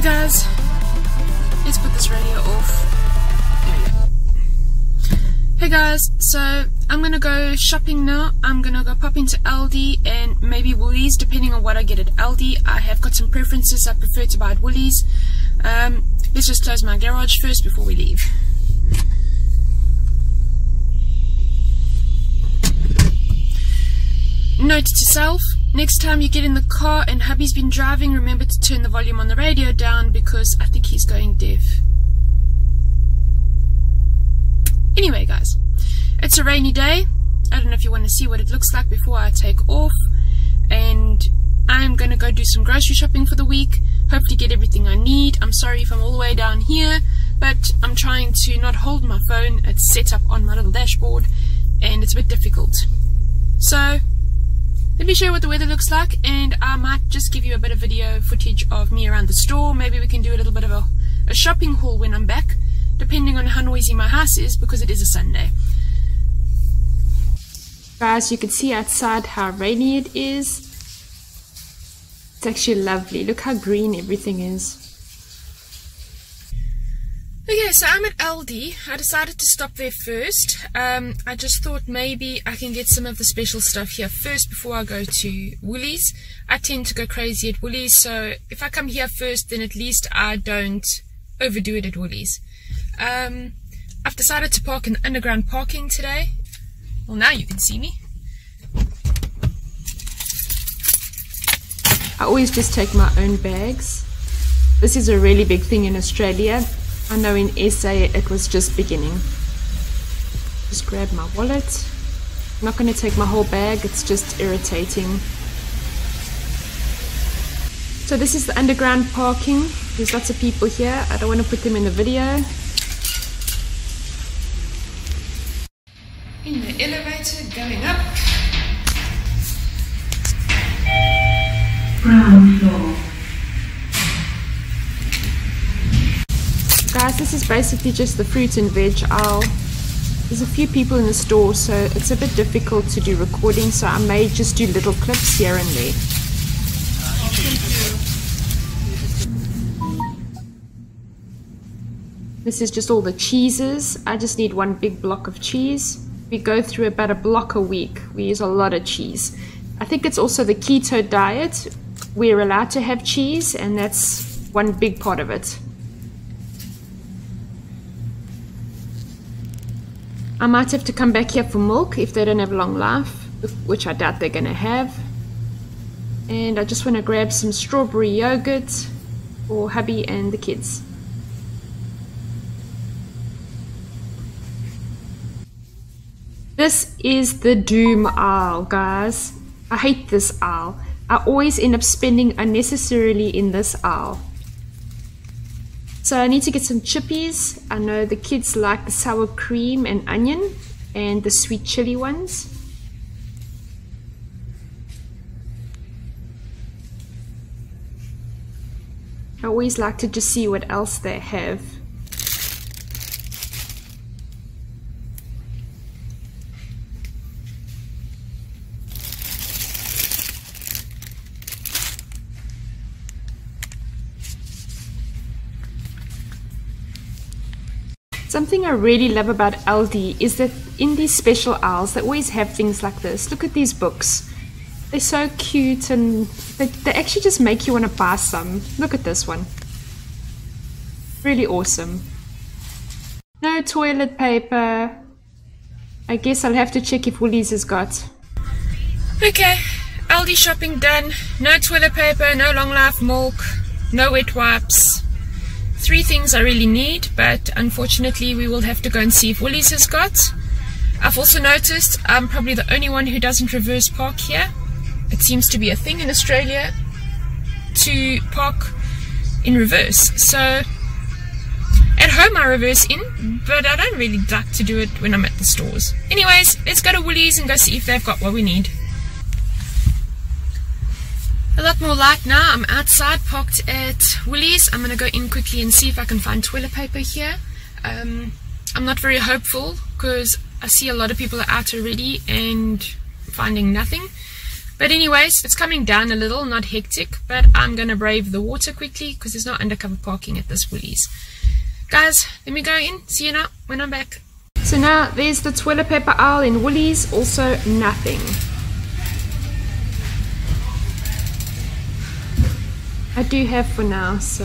Hey guys, let's put this radio off. There we go. Hey guys, so I'm gonna go shopping now. I'm gonna go pop into Aldi and maybe Woolies, depending on what I get at Aldi. I have got some preferences. I prefer to buy at Woolies. Let's just close my garage first before we leave. Note to self, next time you get in the car and hubby's been driving, remember to turn the volume on the radio down because I think he's going deaf. Anyway guys, it's a rainy day. I don't know if you want to see what it looks like before I take off, and I'm going to go do some grocery shopping for the week, hopefully get everything I need. I'm sorry if I'm all the way down here, but I'm trying to not hold my phone. It's set up on my little dashboard and it's a bit difficult. So let me show you what the weather looks like, and I might just give you a bit of video footage of me around the store. Maybe we can do a little bit of a shopping haul when I'm back, depending on how noisy my house is, because it is a Sunday. Guys, you can see outside how rainy it is. It's actually lovely. Look how green everything is. Okay, so I'm at Aldi. I decided to stop there first. I just thought maybe I can get some of the special stuff here first before I go to Woolies. I tend to go crazy at Woolies, so if I come here first, then at least I don't overdo it at Woolies. I've decided to park in underground parking today. Well, now you can see me. I always just take my own bags. This is a really big thing in Australia. I know in SA it was just beginning. Just grab my wallet. I'm not going to take my whole bag, it's just irritating. So this is the underground parking. There's lots of people here. I don't want to put them in the video. In the elevator going up. Ground floor. Guys, this is basically just the fruit and veg aisle. There's a few people in the store, so it's a bit difficult to do recording, so I may just do little clips here and there. This is just all the cheeses. I just need one big block of cheese. We go through about a block a week. We use a lot of cheese. I think it's also the keto diet. We're allowed to have cheese, and that's one big part of it. I might have to come back here for milk if they don't have long life, which I doubt they're going to have. And I just want to grab some strawberry yogurt for hubby and the kids. This is the doom aisle, guys. I hate this aisle. I always end up spending unnecessarily in this aisle. So I need to get some chippies. I know the kids like the sour cream and onion and the sweet chili ones. I always like to just see what else they have. Something I really love about Aldi is that in these special aisles they always have things like this. Look at these books. They're so cute, and they actually just make you want to buy some. Look at this one. Really awesome. No toilet paper. I guess I'll have to check if Woolies has got. Okay, Aldi shopping done. No toilet paper, no long life milk, no wet wipes. Three things I really need, but unfortunately we will have to go and see if Woolies has got. I've also noticed I'm probably the only one who doesn't reverse park here. It seems to be a thing in Australia to park in reverse. So at home I reverse in, but I don't really like to do it when I'm at the stores. Anyways, let's go to Woolies and go see if they've got what we need. A lot more light now. I'm outside, parked at Woolies. I'm going to go in quickly and see if I can find toilet paper here. I'm not very hopeful because I see a lot of people are out already and finding nothing. But anyways, it's coming down a little, not hectic, but I'm going to brave the water quickly because there's no undercover parking at this Woolies. Guys, let me go in. See you now when I'm back. So now there's the toilet paper aisle in Woolies, also nothing. I do have for now, so...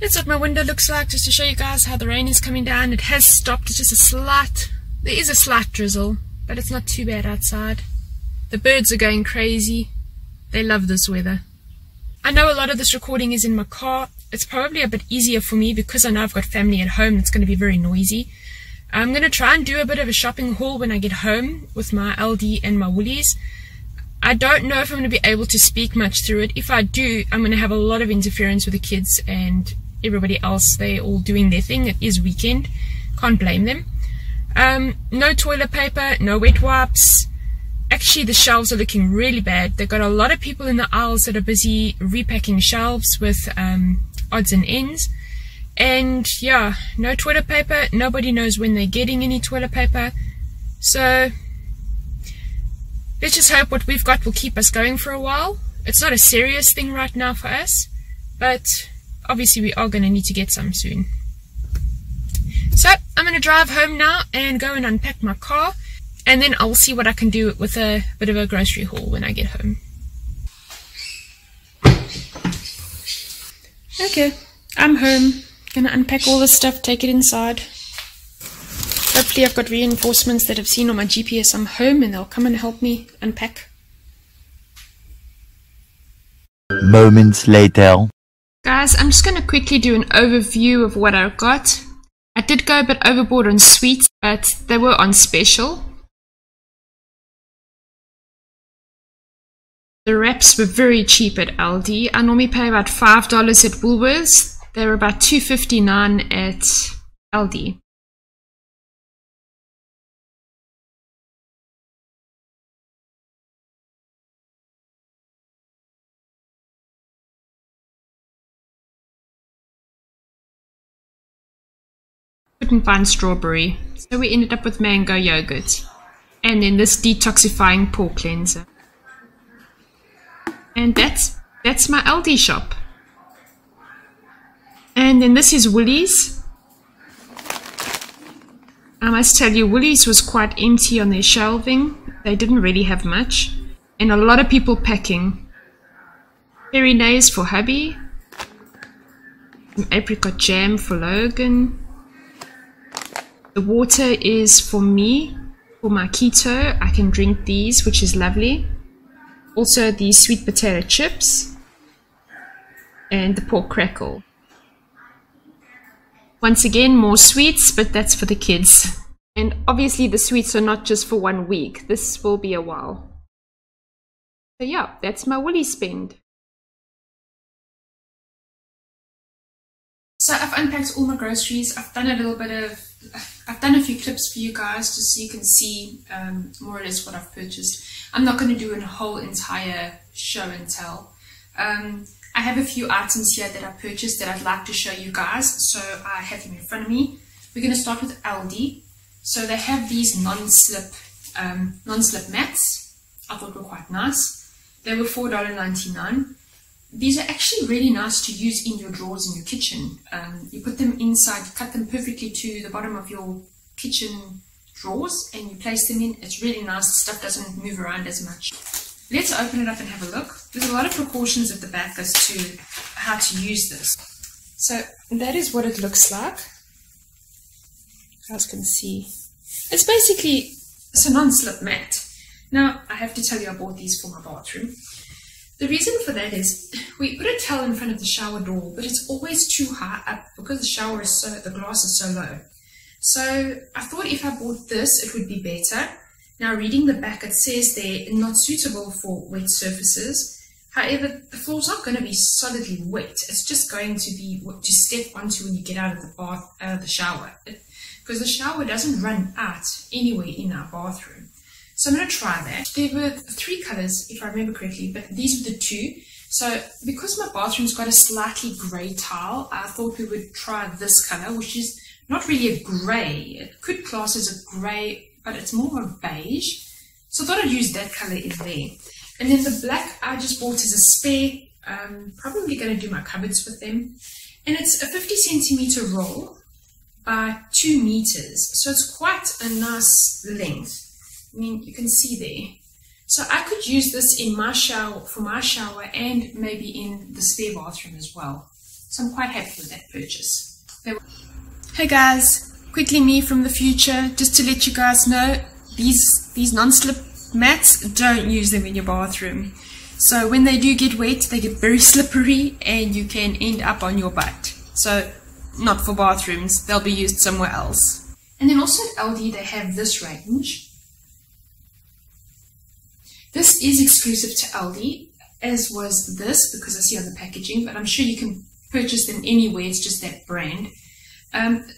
That's what my window looks like, just to show you guys how the rain is coming down. It has stopped, it's just a slight... There is a slight drizzle, but it's not too bad outside. The birds are going crazy. They love this weather. I know a lot of this recording is in my car. It's probably a bit easier for me because I know I've got family at home. It's going to be very noisy. I'm going to try and do a bit of a shopping haul when I get home with my Aldi and my Woolies. I don't know if I'm going to be able to speak much through it. If I do, I'm going to have a lot of interference with the kids and everybody else. They're all doing their thing. It is weekend. Can't blame them. No toilet paper, no wet wipes. Actually, the shelves are looking really bad. They've got a lot of people in the aisles that are busy repacking shelves with odds and ends. And yeah, no toilet paper. Nobody knows when they're getting any toilet paper. So let's just hope what we've got will keep us going for a while. It's not a serious thing right now for us, but obviously we are going to need to get some soon. So I'm going to drive home now and go and unpack my car, and then I'll see what I can do with a bit of a grocery haul when I get home. Okay, I'm home. Going to unpack all this stuff, take it inside. Hopefully I've got reinforcements that I've seen on my GPS. I'm home and they'll come and help me unpack. Moments later. Guys, I'm just going to quickly do an overview of what I've got. I did go a bit overboard on sweets, but they were on special. The wraps were very cheap at Aldi. I normally pay about $5 at Woolworths. They were about $2.59 at Aldi. Couldn't find strawberry, so we ended up with mango yogurt and then this detoxifying pore cleanser. And that's my Aldi shop. And then this is Woolies. I must tell you, Woolies was quite empty on their shelving. They didn't really have much, and a lot of people packing. Berries for hubby, some apricot jam for Logan. The water is for me, for my keto. I can drink these, which is lovely. Also the sweet potato chips and the pork crackle. Once again, more sweets, but that's for the kids. And obviously the sweets are not just for 1 week. This will be a while. So yeah, that's my Woolies spend. So I've unpacked all my groceries. I've done a few clips for you guys just so you can see more or less what I've purchased. I'm not going to do a whole entire show and tell. I have a few items here that I purchased that I'd like to show you guys, so I have them in front of me. We're going to start with Aldi. So they have these non-slip mats. I thought were quite nice. They were $4.99. These are actually really nice to use in your drawers in your kitchen. You put them inside, you cut them perfectly to the bottom of your kitchen drawers and you place them in. It's really nice, the stuff doesn't move around as much. Let's open it up and have a look. There's a lot of precautions at the back as to how to use this. So that is what it looks like. You guys can see. It's basically, it's a non-slip mat. Now, I have to tell you, I bought these for my bathroom. The reason for that is we put a towel in front of the shower door, but it's always too high up because the glass is so low. So I thought if I bought this, it would be better. Now reading the back, it says they're not suitable for wet surfaces. However, the floor's not going to be solidly wet. It's just going to be what you step onto when you get out of the bath, the shower, because the shower doesn't run out anywhere in our bathroom. So I'm going to try that. There were 3 colours, if I remember correctly, but these were the 2. So because my bathroom's got a slightly grey tile, I thought we would try this colour, which is not really a grey. It could class as a grey but it's more of a beige. So I thought I'd use that colour in there. And then the black I just bought as a spare. I'm probably going to do my cupboards with them. And it's a 50 centimetre roll by 2 meters. So it's quite a nice length. I mean, you can see there. So I could use this in my shower, for my shower, and maybe in the spare bathroom as well. So I'm quite happy with that purchase. Hey guys, quickly me from the future, just to let you guys know, these non-slip mats, don't use them in your bathroom. So when they do get wet, they get very slippery and you can end up on your butt. So not for bathrooms, they'll be used somewhere else. And then also at Aldi they have this range. This is exclusive to Aldi, as was this, because I see on the packaging, but I'm sure you can purchase them anywhere, it's just that brand.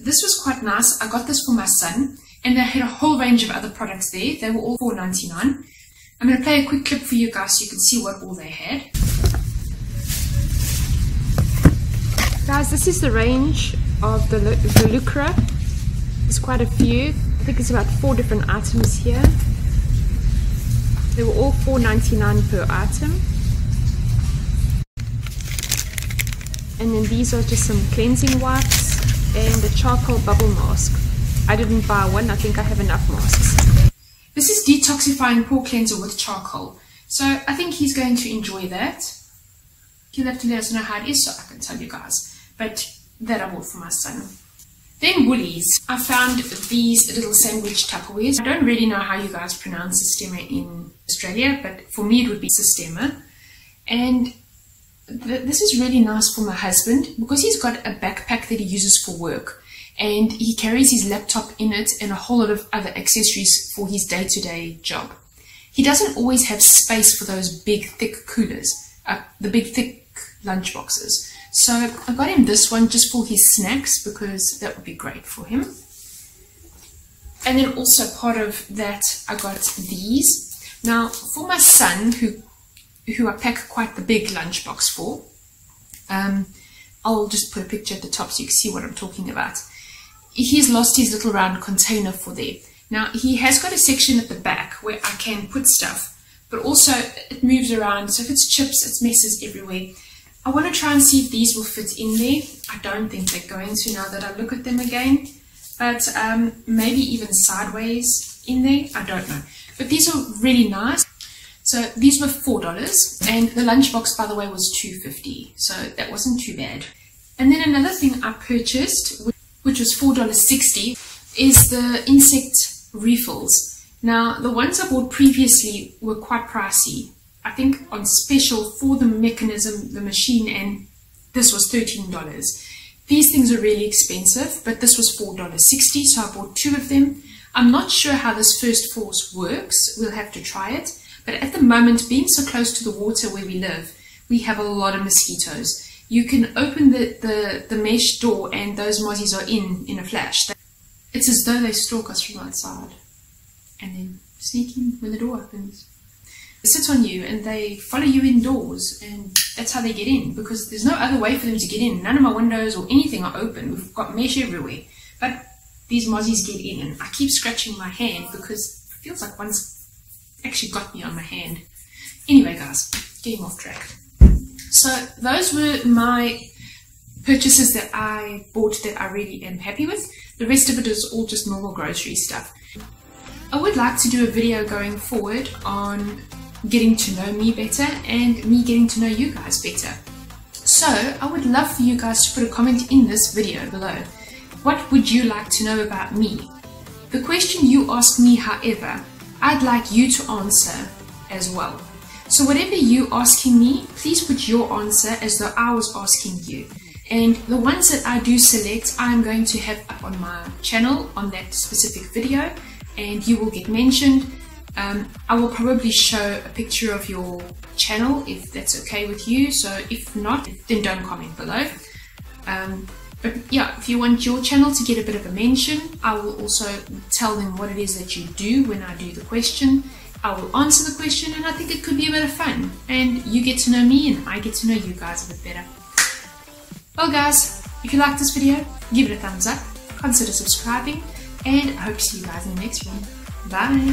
This was quite nice. I got this for my son, and they had a whole range of other products there. They were all $4.99. I'm going to play a quick clip for you guys so you can see what all they had. Guys, this is the range of the Lucra. There's quite a few. I think it's about 4 different items here. They were all $4.99 per item. And then these are just some cleansing wipes and a charcoal bubble mask. I didn't buy one, I think I have enough masks. This is detoxifying pore cleanser with charcoal. So I think he's going to enjoy that. He'll have to let us know how it is so I can tell you guys. But that I bought for my son. Then Woolies. I found these little sandwich Tupperwares. I don't really know how you guys pronounce Sistema in Australia, but for me it would be Sistema. And this is really nice for my husband because he's got a backpack that he uses for work. And he carries his laptop in it and a whole lot of other accessories for his day-to-day job. He doesn't always have space for those big, thick coolers, the big, thick lunch boxes. So I got him this one just for his snacks because that would be great for him. And then also part of that I got these. Now for my son, who I pack quite the big lunch box for, I'll just put a picture at the top so you can see what I'm talking about. He's lost his little round container for there. Now he has got a section at the back where I can put stuff, but also it moves around, so if it's chips, it's messes everywhere. I want to try and see if these will fit in there. I don't think they're going to now that I look at them again, but maybe even sideways in there, I don't know. But these are really nice. So these were $4, and the lunchbox, by the way, was $2.50, so that wasn't too bad. And then another thing I purchased, which was $4.60, is the insect refills. Now, the ones I bought previously were quite pricey. I think on special for the mechanism, the machine, and this was $13. These things are really expensive, but this was $4.60, so I bought 2 of them. I'm not sure how this first force works. We'll have to try it. But at the moment, being so close to the water where we live, we have a lot of mosquitoes. You can open the mesh door and those mozzies are in a flash. It's as though they stalk us from outside and then sneak in when the door opens. They sit on you and they follow you indoors, and that's how they get in, because there's no other way for them to get in. None of my windows or anything are open. We've got mesh everywhere. But these mozzies get in, and I keep scratching my hand because it feels like one's actually got me on my hand. Anyway guys, getting off track. So those were my purchases that I bought that I really am happy with. The rest of it is all just normal grocery stuff. I would like to do a video going forward on getting to know me better and me getting to know you guys better. So I would love for you guys to put a comment in this video below. What would you like to know about me? The question you ask me, however, I'd like you to answer as well. So whatever you asking me, please put your answer as though I was asking you. And the ones that I do select, I'm going to have up on my channel on that specific video, and you will get mentioned. I will probably show a picture of your channel if that's okay with you. So if not, then don't comment below. But yeah, if you want your channel to get a bit of a mention, I will also tell them what it is that you do when I do the question. I will answer the question, and I think it could be a bit of fun. And you get to know me and I get to know you guys a bit better. Well guys, if you like this video, give it a thumbs up, consider subscribing, and I hope to see you guys in the next one. Bye.